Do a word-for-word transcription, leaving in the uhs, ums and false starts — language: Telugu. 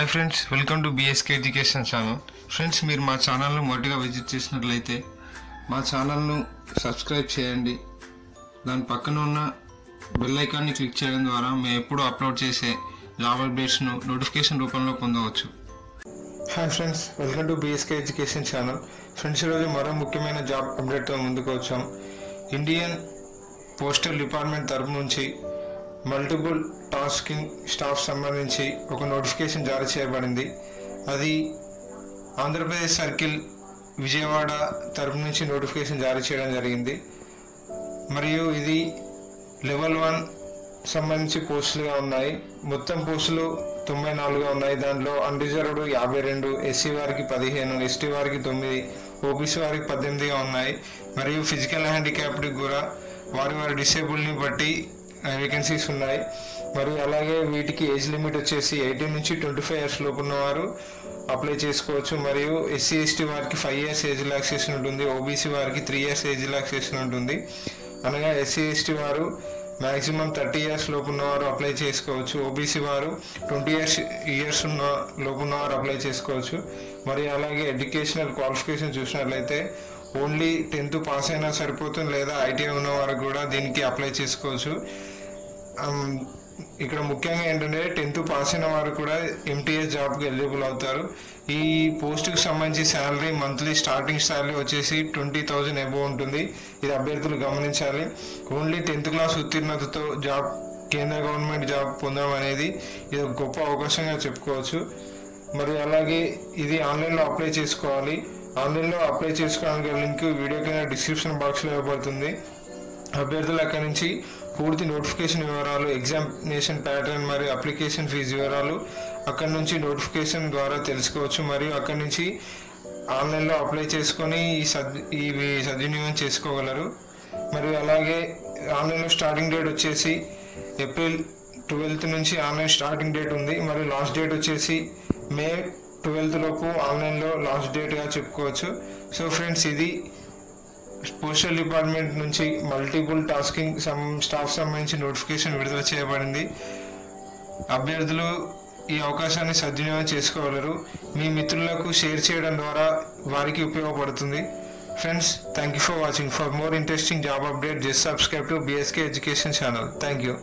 high friends welcome to BSK education channel friends मेरे मा चैनल नु मोटिगा विजिट చేసినట్లయితే మా ఛానల్ ను సబ్స్క్రైబ్ చేయండి దాని పక్కన ఉన్న బెల్ ఐకాన్ ని క్లిక్ చేయడం ద్వారా మేము ఎప్పుడు అప్లోడ్ చేసే జాబ్ అప్డేట్స్ ను నోటిఫికేషన్ రూపంలో పొందవచ్చు hi friends welcome to BSK education channel friends ఈ రోజు మరో ముఖ్యమైన జాబ్ అప్డేట్ తో ముందుకు వచ్చాం ఇండియన్ పోస్టల్ డిపార్ట్మెంట్ తరపు నుంచి मल्टिपल टास्किंग स्टाफ संबंधी और नोटिफिकेशन जारी చేయబడింది अभी ఆంధ్రప్రదేశ్ सर्किल విజయవాడ तरफ नीचे नोटिफिकेशन जारी చేయడం జరిగింది మరియు ఇది లెవెల్ वन సంబంధించి పోస్టులుగా ఉన్నాయి మొత్తం పోస్టులు తొంభై నాలుగు ఉన్నాయి దానిలో అన్ రిజర్వ్డ్ యాభై రెండు ఎస్సీ వారికి పదిహేను ఎస్టీ వారికి తొమ్మిది ఓబీసీ వారికి పద్దెనిమిది గా ఉన్నాయి మరియు ఫిజికల్ హ్యాండిక్యాప్డ్ కూడా వారి వారి డిసేబుల్ ని బట్టి वेकेंसीज़ उन्नाई मरी अलागे वीटिकी एज लिमिट वच्चेसी अठारह नुंची पच्चीस इयर्स लोपु उन्नवारु अप्लाई चेसुकोवच्चु मरियु एससी एसटी वारिकी पाँच इयर्स एज रिलैक्सेशन उंटुंदी ओबीसी वारिकी तीन इयर्स एज रिलैक्सेशन उंटुंदी अनगा एससी एसटी वारु मैक्सिमम तीस इयर्स लोपु उन्नवारु अप्लाई चेसुकोवच्चु ओबीसी वारु बीस इयर्स इयर्स ఉన్న లోపు ఉన్నవారు అప్లై చేసుకోవచ్చు మరి అలాగే ఎడ్యుకేషనల్ క్వాలిఫికేషన్ చూసినట్లయితే ఓన్లీ टेंथ పాస్ అయినా సరిపోతుంది లేదా ఐటిఐ ఉన్న వారు కూడా దీనికి అప్లై చేసుకోవచ్చు ఇక్కడ ముఖ్యంగా ఏంటంటే टेंथ పాస్ అయిన వారు కూడా ఎంటీఎస్ జాబ్ కి ఎలిజిబుల్ అవుతారు ఈ పోస్ట్ కి సంబంధించి సాలరీ మంత్లీ స్టార్టింగ్ సాలరీ వచ్చేసి ట్వంటీ థౌసండ్ అబౌవ్ ఉంటుంది ఇది అభ్యర్థులు గమనించాలి ఓన్లీ टेंथ క్లాస్ ఉత్తీర్ణతతో జాబ్ కేంద్ర గవర్నమెంట్ జాబ్ పొందడం అనేది ఇది గొప్ప అవకాశంగా చెప్పుకోవచ్చు మరి అలాగే ఇది ఆన్లైన్ లో అప్లై చేసుకోవాలి ఆన్లైన్ లో అప్లై చేసుకోవడానికి లింక్ వీడియో కింద డిస్క్రిప్షన్ బాక్స్ లో ఇవ్వబడుతుంది అభ్యర్థులు అక్కడి నుంచి పూర్తి నోటిఫికేషన్ వివరాలు ఎగ్జామినేషన్ ప్యాటర్న్ మరియు అప్లికేషన్ ఫీజు వివరాలు అక్కడి నుంచి నోటిఫికేషన్ ద్వారా తెలుసుకోవచ్చు మరియు అక్కడి నుంచి ఆన్లైన్లో అప్లై చేసుకొని ఈ ఇవి సద్వినియోగం చేసుకోగలరు మరియు అలాగే ఆన్లైన్లో స్టార్టింగ్ డేట్ వచ్చేసి ఏప్రిల్ ట్వెల్త్ నుంచి ఆన్లైన్ స్టార్టింగ్ డేట్ ఉంది మరియు లాస్ట్ డేట్ వచ్చేసి మే ట్వెల్త్ లోపు ఆన్లైన్లో లాస్ట్ డేట్గా చెప్పుకోవచ్చు సో ఫ్రెండ్స్ ఇది పోస్టల్ డిపార్ట్మెంట్ నుంచి మల్టిపుల్ టాస్కింగ్ సం స్టాఫ్ సంబంధించి నోటిఫికేషన్ విడుదల చేయబడింది అభ్యర్థులు ఈ అవకాశాన్ని సద్వినియోగం చేసుకోగలరు మీ మిత్రులకు షేర్ చేయడం ద్వారా వారికి ఉపయోగపడుతుంది friends thank you for watching for more interesting job update just subscribe to BSK education channel thank you